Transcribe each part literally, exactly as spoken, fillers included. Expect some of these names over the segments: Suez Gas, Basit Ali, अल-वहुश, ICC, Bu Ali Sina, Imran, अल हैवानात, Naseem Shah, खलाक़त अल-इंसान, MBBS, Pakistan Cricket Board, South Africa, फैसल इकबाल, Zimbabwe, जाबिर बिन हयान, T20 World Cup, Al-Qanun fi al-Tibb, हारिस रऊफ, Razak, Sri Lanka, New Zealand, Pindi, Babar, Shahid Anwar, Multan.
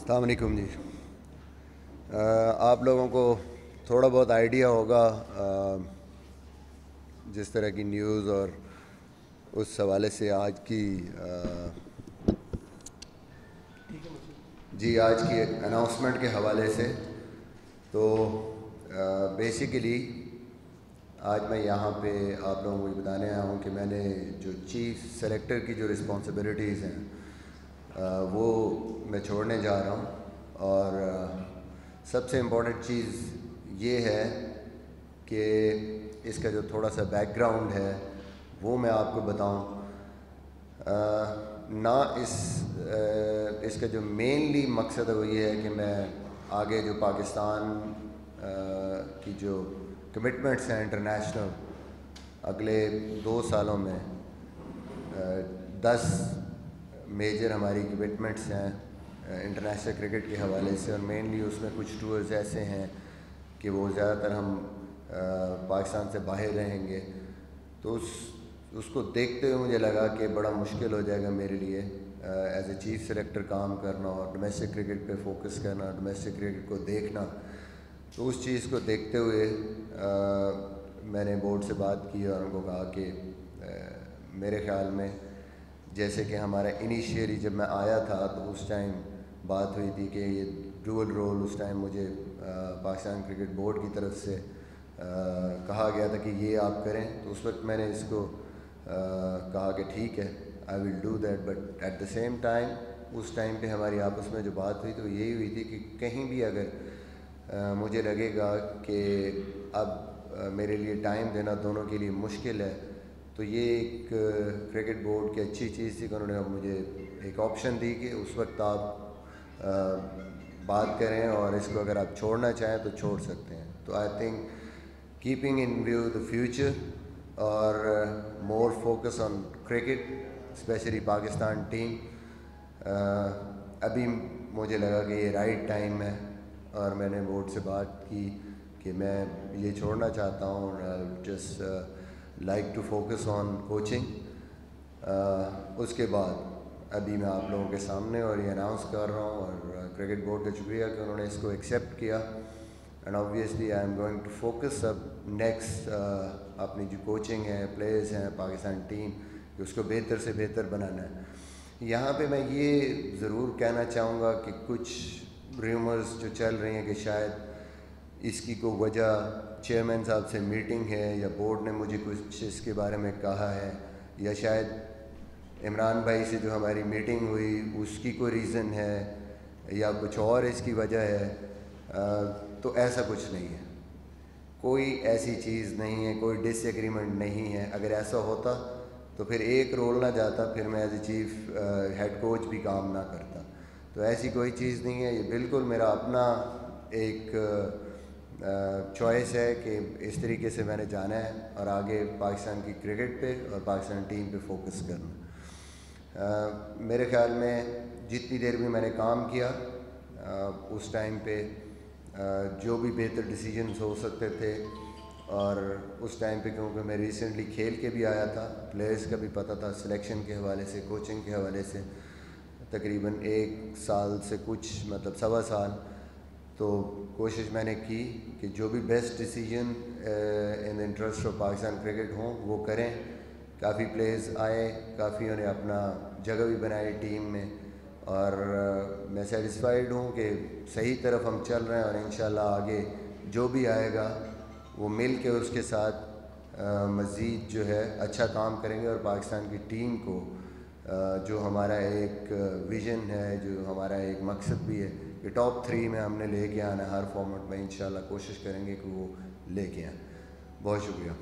अस्सलाम वालेकुम जी। आ, आप लोगों को थोड़ा बहुत आइडिया होगा आ, जिस तरह की न्यूज़ और उस हवाले से आज की आ, जी आज की अनाउंसमेंट के हवाले से। तो आ, बेसिकली आज मैं यहाँ पे आप लोगों को ये बताने आया हूँ कि मैंने जो चीफ सेलेक्टर की जो रिस्पॉन्सिबिलिटीज़ हैं आ, वो मैं छोड़ने जा रहा हूँ। और आ, सबसे इम्पॉर्टेंट चीज़ ये है कि इसका जो थोड़ा सा बैकग्राउंड है वो मैं आपको बताऊं ना। इस आ, इसका जो मेनली मकसद है वो ये है कि मैं आगे जो पाकिस्तान आ, की जो कमिटमेंट्स हैं इंटरनेशनल अगले दो सालों में आ, दस मेजर हमारी कमिटमेंट्स हैं इंटरनेशनल क्रिकेट के हवाले से। और मेनली उसमें कुछ टूर्स ऐसे हैं कि वो ज़्यादातर हम आ, पाकिस्तान से बाहर रहेंगे। तो उस उसको देखते हुए मुझे लगा कि बड़ा मुश्किल हो जाएगा मेरे लिए एज ए चीफ सेलेक्टर काम करना और डोमेस्टिक क्रिकेट पे फोकस करना, डोमेस्टिक क्रिकेट को देखना। तो उस चीज़ को देखते हुए आ, मैंने बोर्ड से बात की और उनको कहा कि आ, मेरे ख़्याल में जैसे कि हमारा इनिशियली जब मैं आया था तो उस टाइम बात हुई थी कि ये ड्यूअल रोल उस टाइम मुझे आ, पाकिस्तान क्रिकेट बोर्ड की तरफ से आ, कहा गया था कि ये आप करें। तो उस वक्त मैंने इसको आ, कहा कि ठीक है I will do that, but at the same time उस टाइम पे हमारी आपस में जो बात हुई तो यही हुई थी कि कहीं भी अगर आ, मुझे लगेगा कि अब आ, मेरे लिए टाइम देना दोनों के लिए मुश्किल है तो ये एक क्रिकेट बोर्ड की अच्छी चीज़ थी कि उन्होंने मुझे एक ऑप्शन दी कि उस वक्त आप आ, बात करें और इसको अगर आप छोड़ना चाहें तो छोड़ सकते हैं। तो I think keeping in view the future or uh, more focus on cricket especially Pakistan team uh, अभी मुझे लगा कि ये right time है। और मैंने बोर्ड से बात की कि मैं ये छोड़ना चाहता हूँ, just uh, like to focus on coaching uh, उसके बाद अभी मैं आप लोगों के सामने और ये अनाउंस कर रहा हूँ। और क्रिकेट बोर्ड का शुक्रिया कि उन्होंने इसको एक्सेप्ट किया। And obviously I am going to focus अब नेक्स्ट अपनी जो कोचिंग है, प्लेयर्स हैं, पाकिस्तान टीम कि उसको बेहतर से बेहतर बनाना है। यहाँ पे मैं ये ज़रूर कहना चाहूँगा कि कुछ रूमर्स जो चल रही हैं कि शायद इसकी कोई वजह चेयरमैन साहब से मीटिंग है या बोर्ड ने मुझे कुछ इसके बारे में कहा है या शायद इमरान भाई से जो हमारी मीटिंग हुई उसकी कोई रीज़न है या कुछ और इसकी वजह है। uh, तो ऐसा कुछ नहीं है, कोई ऐसी चीज़ नहीं है, कोई डिसएग्रीमेंट नहीं है। अगर ऐसा होता तो फिर एक रोल ना जाता, फिर मैं as a chief head coach भी काम ना करता। तो ऐसी कोई चीज़ नहीं है, ये बिल्कुल मेरा अपना एक चॉइस है कि इस तरीके से मैंने जाना है और आगे पाकिस्तान की क्रिकेट पे और पाकिस्तान टीम पे फोकस करना। आ, मेरे ख्याल में जितनी देर भी मैंने काम किया आ, उस टाइम पे Uh, जो भी बेहतर डिसीजंस हो सकते थे और उस टाइम पे क्योंकि मैं रिसेंटली खेल के भी आया था, प्लेयर्स का भी पता था, सिलेक्शन के हवाले से, कोचिंग के हवाले से तकरीबन एक साल से कुछ मतलब सवा साल तो कोशिश मैंने की कि जो भी best decision in the interest of Pakistan cricket हों वो करें। काफ़ी प्लेयर्स आए, काफ़ी उन्हें अपना जगह भी बनाई टीम में और uh, मैं सेटिस्फाइड हूँ कि सही तरफ हम चल रहे हैं। और इंशाल्लाह आगे जो भी आएगा वो मिल के उसके साथ uh, मज़ीद जो है अच्छा काम करेंगे और पाकिस्तान की टीम को uh, जो हमारा एक विज़न है, जो हमारा एक मकसद भी है कि टॉप थ्री में हमने लेके आना हर फॉर्मेट में, इंशाल्लाह कोशिश करेंगे कि वो लेके आए। बहुत शुक्रिया।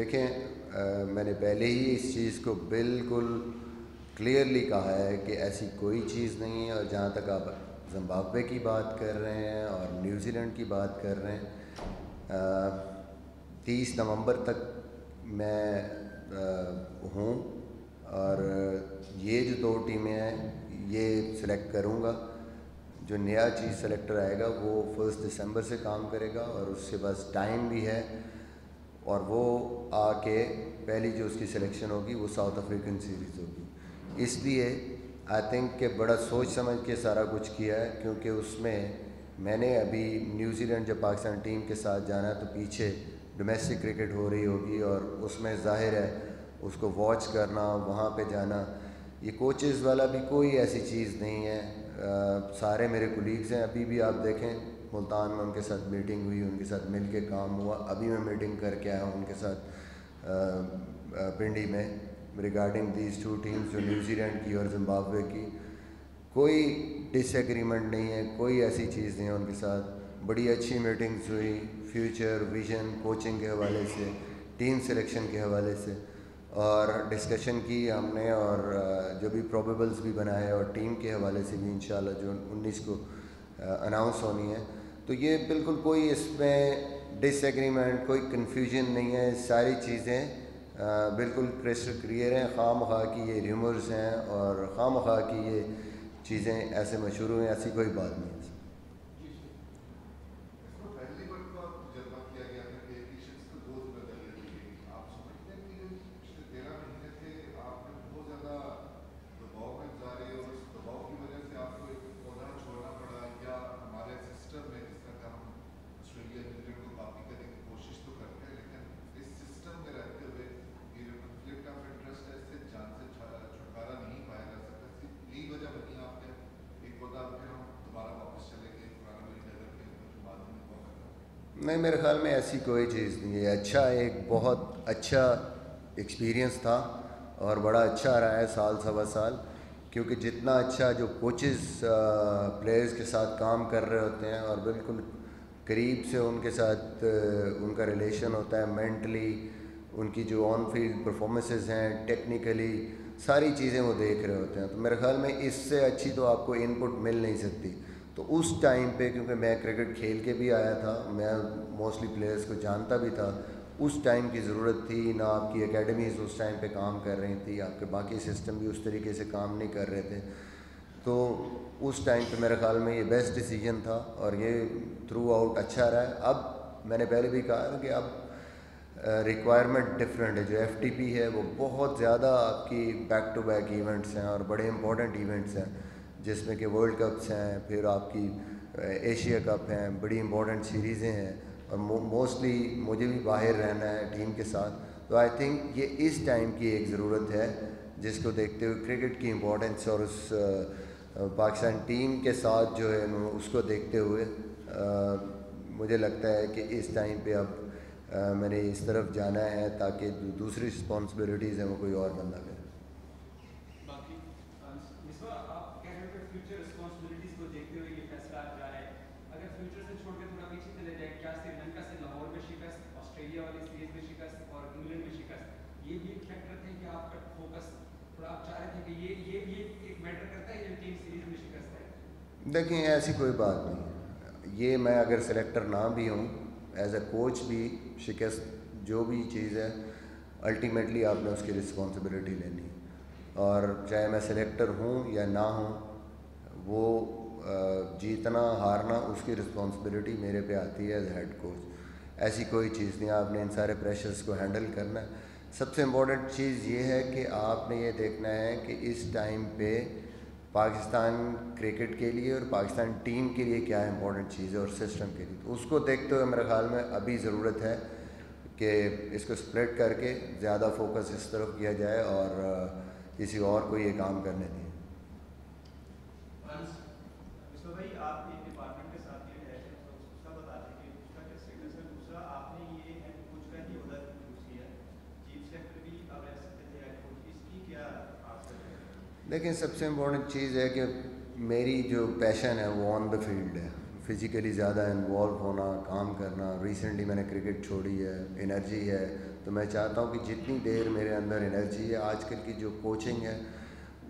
देखें आ, मैंने पहले ही इस चीज़ को बिल्कुल क्लियरली कहा है कि ऐसी कोई चीज़ नहीं है। और जहाँ तक आप जिम्बाब्वे की बात कर रहे हैं और न्यूजीलैंड की बात कर रहे हैं, तीस नवंबर तक मैं हूँ और ये जो दो टीमें हैं ये सिलेक्ट करूँगा। जो नया चीज़ सेलेक्टर आएगा वो फर्स्ट दिसंबर से काम करेगा और उसके पास टाइम भी है, और वो आके पहली जो उसकी सिलेक्शन होगी वो साउथ अफ्रीकन सीरीज़ होगी। इसलिए आई थिंक के बड़ा सोच समझ के सारा कुछ किया है, क्योंकि उसमें मैंने अभी न्यूजीलैंड जब पाकिस्तान टीम के साथ जाना तो पीछे डोमेस्टिक क्रिकेट हो रही होगी और उसमें जाहिर है उसको वॉच करना, वहाँ पर जाना, ये कोचेज़ वाला भी कोई ऐसी चीज़ नहीं है। आ, सारे मेरे कोलीग्स हैं, अभी भी आप देखें मुल्तान में उनके साथ मीटिंग हुई, उनके साथ मिल के काम हुआ। अभी मैं मीटिंग करके आया हूँ उनके साथ पिंडी में रिगार्डिंग दीज टू टीम्स, जो न्यूजीलैंड की और जिम्बाब्वे की। कोई डिसएग्रीमेंट नहीं है, कोई ऐसी चीज़ नहीं है उनके साथ। बड़ी अच्छी मीटिंग्स हुई फ्यूचर विजन, कोचिंग के हवाले से, टीम सिलेक्शन के हवाले से, और डिस्कशन की हमने और जो भी प्रोबेबल्स भी बनाए और टीम के हवाले से भी इंशाल्लाह जो उन्नीस को अनाउंस होनी है। तो ये बिल्कुल कोई इसमें डिसएग्रीमेंट, कोई कन्फ्यूजन नहीं है, सारी चीज़ें बिल्कुल क्रिस्टल क्लियर हैं। खामखा की ये र्यूमर्स हैं और खामखा की ये चीज़ें ऐसे मशहूर हुई, ऐसी कोई बात नहीं है। नहीं, मेरे ख्याल में ऐसी कोई चीज़ नहीं है। अच्छा, एक बहुत अच्छा एक्सपीरियंस था और बड़ा अच्छा रहा है साल सवा साल, क्योंकि जितना अच्छा जो कोचेस प्लेयर्स के साथ काम कर रहे होते हैं और बिल्कुल करीब से उनके साथ उनका रिलेशन होता है, मेंटली उनकी जो ऑन फील्ड परफॉर्मेंसेस हैं, टेक्निकली सारी चीज़ें वो देख रहे होते हैं। तो मेरे ख्याल में इससे अच्छी तो आपको इनपुट मिल नहीं सकती। तो उस टाइम पे, क्योंकि मैं क्रिकेट खेल के भी आया था, मैं मोस्टली प्लेयर्स को जानता भी था, उस टाइम की ज़रूरत थी ना। आपकी एकेडमीज़ उस टाइम पे काम कर रही थी, आपके बाकी सिस्टम भी उस तरीके से काम नहीं कर रहे थे। तो उस टाइम पे मेरे ख्याल में ये बेस्ट डिसीजन था और ये थ्रू आउट अच्छा रहा। अब मैंने पहले भी कहा कि अब रिक्वायरमेंट डिफरेंट है, जो एफ टी पी है वो बहुत ज़्यादा आपकी बैक टू बैक इवेंट्स हैं और बड़े इंपॉर्टेंट इवेंट्स हैं, जिसमें कि वर्ल्ड कप्स हैं, फिर आपकी एशिया कप हैं, बड़ी इंपॉर्टेंट सीरीज़ें हैं और मोस्टली मुझे भी बाहर रहना है टीम के साथ। तो आई थिंक ये इस टाइम की एक ज़रूरत है, जिसको देखते हुए क्रिकेट की इम्पोर्टेंस और उस पाकिस्तान टीम के साथ जो है उसको देखते हुए आ, मुझे लगता है कि इस टाइम पे अब आ, मैंने इस तरफ जाना है, ताकि दूसरी रिस्पॉन्सिबिलिटीज़ हैं वो कोई और बंदा करे। देखिए, ऐसी कोई बात नहीं है। ये मैं अगर सेलेक्टर ना भी हूँ, एज अ कोच भी शिकस्त जो भी चीज़ है अल्टीमेटली आपने उसकी रिस्पॉन्सिबिलिटी लेनी है। और चाहे मैं सेलेक्टर हूँ या ना हूँ, वो जीतना हारना उसकी रिस्पॉन्सिबिलिटी मेरे पे आती है एज हेड कोच। ऐसी कोई चीज़ नहीं, आपने इन सारे प्रेशर्स को हैंडल करना है। सबसे इम्पोर्टेंट चीज़ ये है कि आपने ये देखना है कि इस टाइम पे पाकिस्तान क्रिकेट के लिए और पाकिस्तान टीम के लिए क्या इम्पोर्टेंट चीज़ है और सिस्टम के लिए। तो उसको देखते हुए मेरे ख्याल में अभी ज़रूरत है कि इसको स्प्रेड करके ज़्यादा फोकस इस तरफ किया जाए और किसी और को ये काम करने दें। लेकिन सबसे इम्पोर्टेंट चीज़ है कि मेरी जो पैशन है वो ऑन द फील्ड है, फिज़िकली ज़्यादा इन्वॉल्व होना, काम करना। रिसेंटली मैंने क्रिकेट छोड़ी है, एनर्जी है, तो मैं चाहता हूँ कि जितनी देर मेरे अंदर एनर्जी है, आजकल की जो कोचिंग है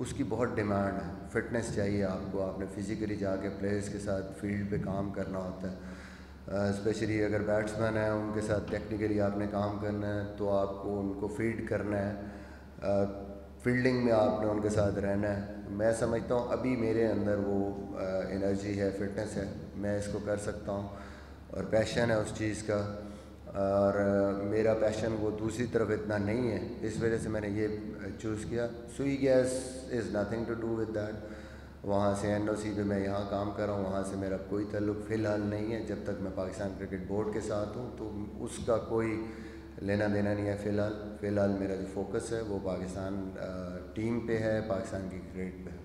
उसकी बहुत डिमांड है, फिटनेस चाहिए आपको, आपने फिज़िकली जाके प्लेयर्स के साथ फील्ड पे काम करना होता है, स्पेशली uh, अगर बैट्समैन हैं उनके साथ टेक्निकली आपने काम करना है, तो आपको उनको फील्ड करना है, फील्डिंग uh, में आपने उनके साथ रहना है। मैं समझता हूँ अभी मेरे अंदर वो एनर्जी uh, है, फिटनेस है, मैं इसको कर सकता हूँ और पैशन है उस चीज़ का, और मेरा पैशन वो दूसरी तरफ इतना नहीं है, इस वजह से मैंने ये चूज़ किया। सुई gas is nothing to do with that, वहाँ से एन ओ सी पे मैं यहाँ काम कर रहा हूँ, वहाँ से मेरा कोई तल्लुक़ फ़िलहाल नहीं है, जब तक मैं पाकिस्तान क्रिकेट बोर्ड के साथ हूँ तो उसका कोई लेना देना नहीं है। फ़िलहाल फ़िलहाल मेरा जो फोकस है वो पाकिस्तान टीम पे है, पाकिस्तान की क्रिकेट पे है।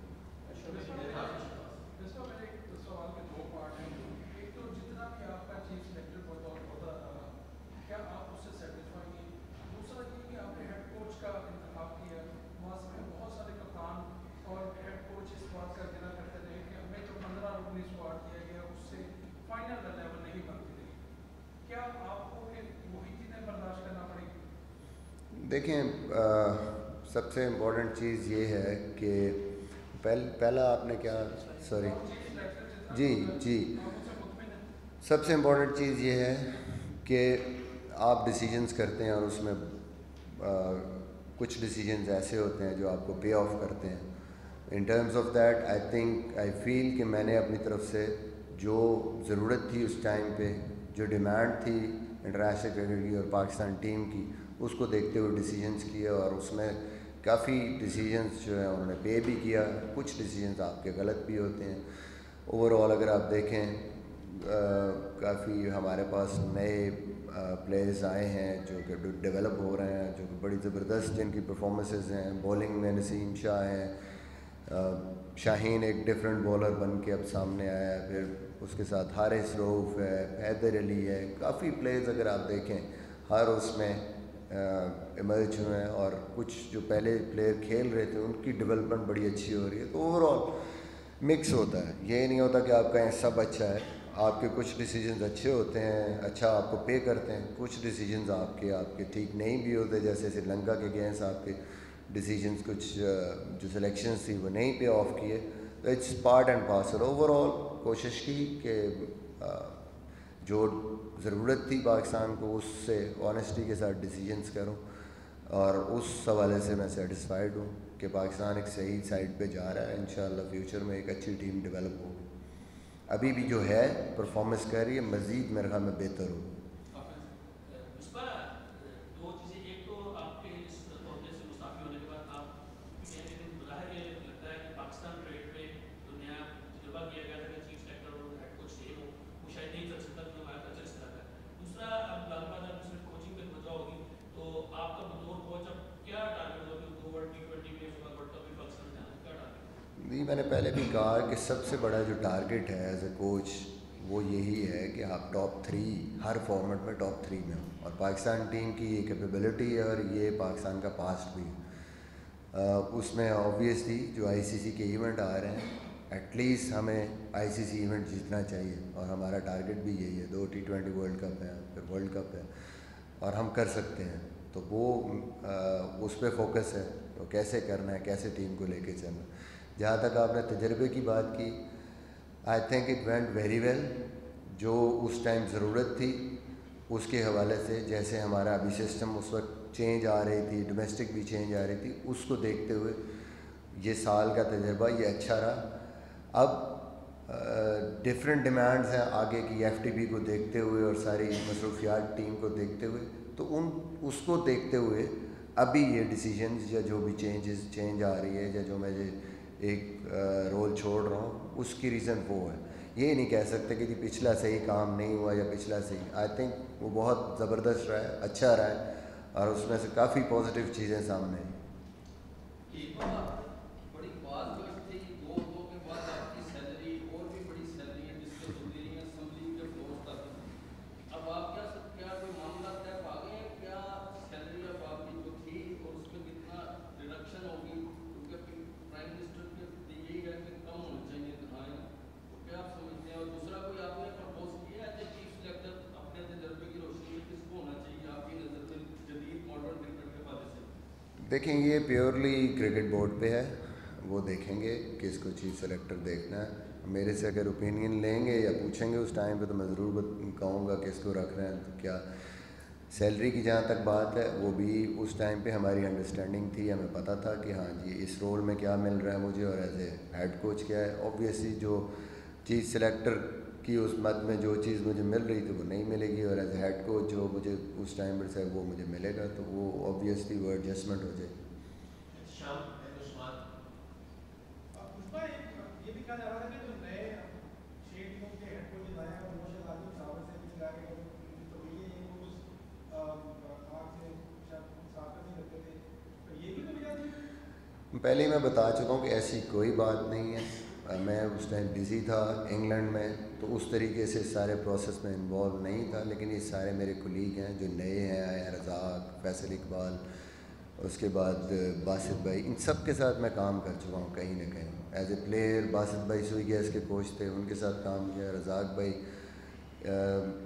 देखें, आ, सबसे इम्पोर्टेंट चीज़ ये है कि पहल, पहला आपने क्या, सॉरी जी जी सबसे इम्पोर्टेंट चीज़ ये है कि आप डिसीजंस करते हैं और उसमें आ, कुछ डिसीजंस ऐसे होते हैं जो आपको पे ऑफ करते हैं। In terms of that I think I feel कि मैंने अपनी तरफ से जो ज़रूरत थी उस टाइम पे, जो डिमांड थी इंटरनेशनल क्रिकेट की और पाकिस्तान टीम की, उसको देखते हुए डिसीजंस किए, और उसमें काफ़ी डिसीजंस जो है उन्होंने पे भी किया, कुछ डिसीजंस आपके गलत भी होते हैं। ओवरऑल अगर आप देखें, काफ़ी हमारे पास नए प्लेयर्स आए हैं जो कि डेवलप हो रहे हैं, जो कि बड़ी ज़बरदस्त जिनकी परफॉर्मेंसेस हैं। बॉलिंग में नसीम शाह हैं, शाहीन एक डिफरेंट बॉलर बन के अब सामने आया है, फिर उसके साथ हारिस रऊफ है, फैसल अली है, काफ़ी प्लेयर्स अगर आप देखें हर उसमें इमर्ज हुए हैं, और कुछ जो पहले प्लेयर खेल रहे थे उनकी डेवलपमेंट बड़ी अच्छी हो रही है। तो ओवरऑल मिक्स होता है, ये नहीं होता कि आपका यहाँ सब अच्छा है। आपके कुछ डिसीजंस अच्छे होते हैं, अच्छा आपको पे करते हैं, कुछ डिसीजंस आपके आपके ठीक नहीं भी होते, जैसे श्रीलंका के अगेंस्ट आपके डिसीजंस कुछ जो सिलेक्शंस थी वो नहीं पे ऑफ किए। तो it's part and parcel. Overall कोशिश की कि जो ज़रूरत थी पाकिस्तान को उससे ऑनेस्टी के साथ डिसीजंस करूं, और उस हवाले से मैं सेटिस्फाइड हूं कि पाकिस्तान एक सही साइड पे जा रहा है। इंशाल्लाह फ्यूचर में एक अच्छी टीम डेवलप होगी, अभी भी जो है परफॉर्मेंस कर रही है, मज़ीद मेरे ख्याल में बेहतर होगी। मैंने पहले भी कहा कि सबसे बड़ा जो टारगेट है एज ए कोच वो यही है कि आप टॉप थ्री, हर फॉर्मेट में टॉप थ्री में हो, और पाकिस्तान टीम की ये कैपेबिलिटी है और ये पाकिस्तान का पास्ट भी है। उसमें ऑब्वियसली जो आईसीसी के इवेंट आ रहे हैं, एटलीस्ट हमें आईसीसी इवेंट जीतना चाहिए, और हमारा टारगेट भी यही है। दो टी ट्वेंटी वर्ल्ड कप है, फिर वर्ल्ड कप है, और हम कर सकते हैं। तो वो आ, उस पर फोकस है, तो कैसे करना है, कैसे टीम को लेके चलना है। जहाँ तक आपने तजर्बे की बात की, I think it went very well. जो उस टाइम ज़रूरत थी उसके हवाले से, जैसे हमारा अभी सिस्टम उस वक्त चेंज आ रही थी, डोमेस्टिक भी चेंज आ रही थी, उसको देखते हुए ये साल का तजर्बा ये अच्छा रहा। अब डिफरेंट डिमांड्स हैं आगे की, एफटीपी को देखते हुए और सारी मसरूफियात टीम को देखते हुए, तो उन उसको देखते हुए अभी ये डिसीजंस या जो भी चेंजेस चेंज आ रही है, या जो मैं एक रोल छोड़ रहा हूँ, उसकी रीज़न वो है। ये नहीं कह सकते कि जी पिछला सही काम नहीं हुआ या पिछला सही। आई थिंक वो बहुत ज़बरदस्त रहा है, अच्छा रहा है, और उसमें से काफ़ी पॉजिटिव चीज़ें सामने आई। देखें ये प्योरली क्रिकेट बोर्ड पे है, वो देखेंगे किसको चीज़ सेलेक्टर देखना है। मेरे से अगर ओपिनियन लेंगे या पूछेंगे उस टाइम पे तो मैं ज़रूर कहूँगा किसको रख रहे हैं, तो क्या सैलरी की जहाँ तक बात है वो भी उस टाइम पे हमारी अंडरस्टैंडिंग थी, हमें पता था कि हाँ जी इस रोल में क्या मिल रहा है मुझे और एज ए हेड कोच क्या है। ऑब्वियसली जो चीज़ सेलेक्टर कि उस मद में जो चीज़ मुझे मिल रही थी वो नहीं मिलेगी और एज हेड कोच जो मुझे उस टाइम पर से वो मुझे मिलेगा, तो वो ऑब्वियसली वो एडजस्टमेंट हो जाएगी। पहले ही मैं बता चुका हूँ कि ऐसी कोई बात नहीं है, मैं उस टाइम बिज़ी था इंग्लैंड में, तो उस तरीके से सारे प्रोसेस में इन्वॉल्व नहीं था। लेकिन ये सारे मेरे कोलीग हैं जो नए हैं आए हैं, रज़ाक, फैसल इकबाल, उसके बाद बासित भाई, इन सब के साथ मैं काम कर चुका हूँ कहीं ना कहीं एज ए प्लेयर। बासित भाई सुई गैस के कोच थे, उनके साथ काम किया, रज़ाक भाई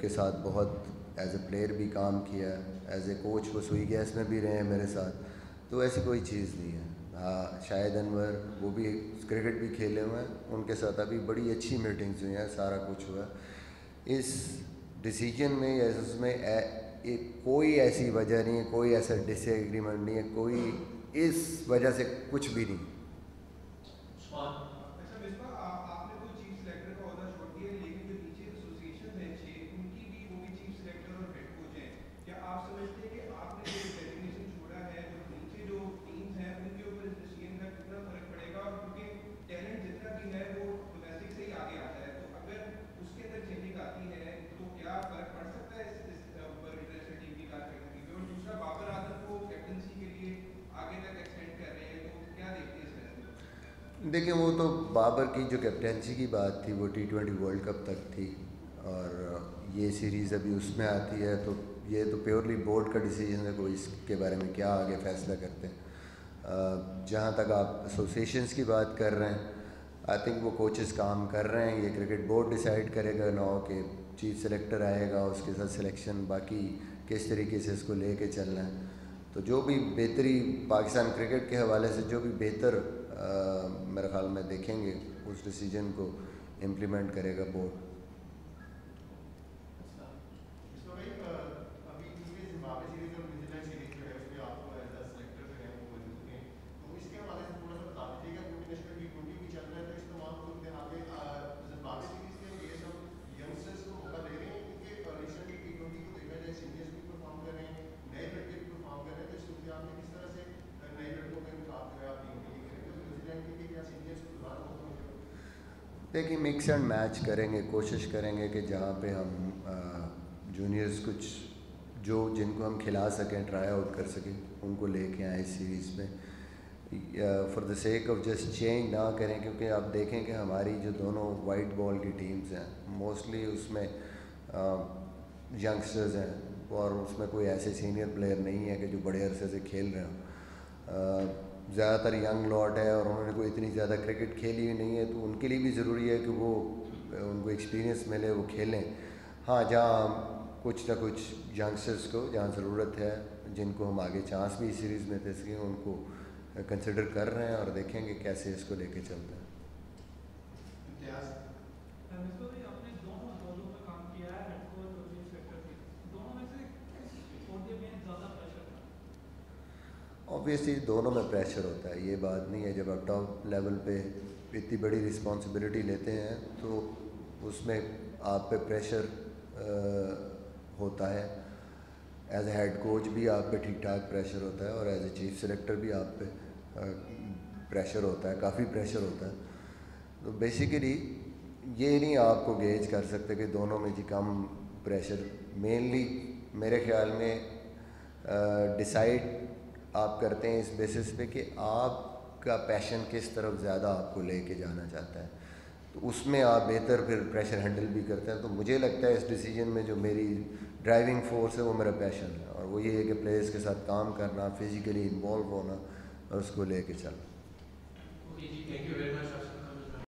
के साथ बहुत एज ए प्लेयर भी काम किया, एज ए कोच वो सुई गैस में भी रहे हैं मेरे साथ, तो ऐसी कोई चीज़ नहीं है। हाँ, शाहिद अनवर वो भी क्रिकेट भी खेले हुए हैं, उनके साथ अभी बड़ी अच्छी मीटिंग्स हुई हैं, सारा कुछ हुआ। इस डिसीजन में या इसमें कोई ऐसी वजह नहीं है, कोई ऐसा डिसएग्रीमेंट नहीं है, कोई इस वजह से कुछ भी नहीं। देखिए वो तो बाबर की जो कैप्टेंसी की बात थी वो टी ट्वेंटी वर्ल्ड कप तक थी और ये सीरीज़ अभी उसमें आती है, तो ये तो प्योरली बोर्ड का डिसीजन है, कोई इसके बारे में क्या आगे फैसला करते हैं। जहाँ तक आप एसोसिएशंस की बात कर रहे हैं, आई थिंक वो कोचेस काम कर रहे हैं, ये क्रिकेट बोर्ड डिसाइड करेगा ना कि चीफ सेलेक्टर आएगा उसके साथ सिलेक्शन, बाकी किस तरीके से इसको ले कर चलना है। तो जो भी बेहतरी पाकिस्तान क्रिकेट के हवाले से जो भी बेहतर आ, मेरे ख्याल में देखेंगे उस डिसीजन को इम्प्लीमेंट करेगा बोर्ड। देखिए मिक्स एंड मैच करेंगे, कोशिश करेंगे कि जहाँ पे हम जूनियर्स कुछ जो जिनको हम खिला सकें, ट्राई आउट कर सकें, उनको लेके आए इस सीरीज़ में। For the sake of just change ना करें, क्योंकि आप देखें कि हमारी जो दोनों वाइट बॉल की टीम्स हैं मोस्टली उसमें यंगस्टर्स हैं और उसमें कोई ऐसे सीनियर प्लेयर नहीं है कि जो बड़े अरसे से खेल रहे हों। ज़्यादातर यंग लॉट है और उन्होंने कोई इतनी ज़्यादा क्रिकेट खेली हुई नहीं है, तो उनके लिए भी ज़रूरी है कि वो उनको एक्सपीरियंस मिले, वो खेलें। हाँ, जहाँ कुछ ना कुछ यंगस्टर्स को जहाँ ज़रूरत है, जिनको हम आगे चांस भी इस सीरीज़ में दे सकें, उनको कंसिडर कर रहे हैं और देखेंगे कैसे इसको लेके चलते हैं। ऑब्वियसली दोनों में प्रेशर होता है, ये बात नहीं है। जब आप टॉप लेवल पे इतनी बड़ी रिस्पॉन्सिबिलिटी लेते हैं तो उसमें आप पे प्रेशर आ, होता है, एज ए हेड कोच भी आप पे ठीक ठाक प्रेशर होता है और एज ए चीफ सेलेक्टर भी आप पे आ, प्रेशर होता है, काफ़ी प्रेशर होता है। तो बेसिकली ये नहीं आपको गेज कर सकते कि दोनों में जी कम प्रेशर। मेनली मेरे ख्याल में डिसाइड आप करते हैं इस बेसिस पे कि आपका पैशन किस तरफ ज़्यादा आपको लेके जाना चाहता है, तो उसमें आप बेहतर फिर प्रेशर हैंडल भी करते हैं। तो मुझे लगता है इस डिसीजन में जो मेरी ड्राइविंग फोर्स है वो मेरा पैशन है, और वो ये है कि प्लेयर्स के साथ काम करना, फिज़िकली इन्वॉल्व होना और उसको लेके चलना।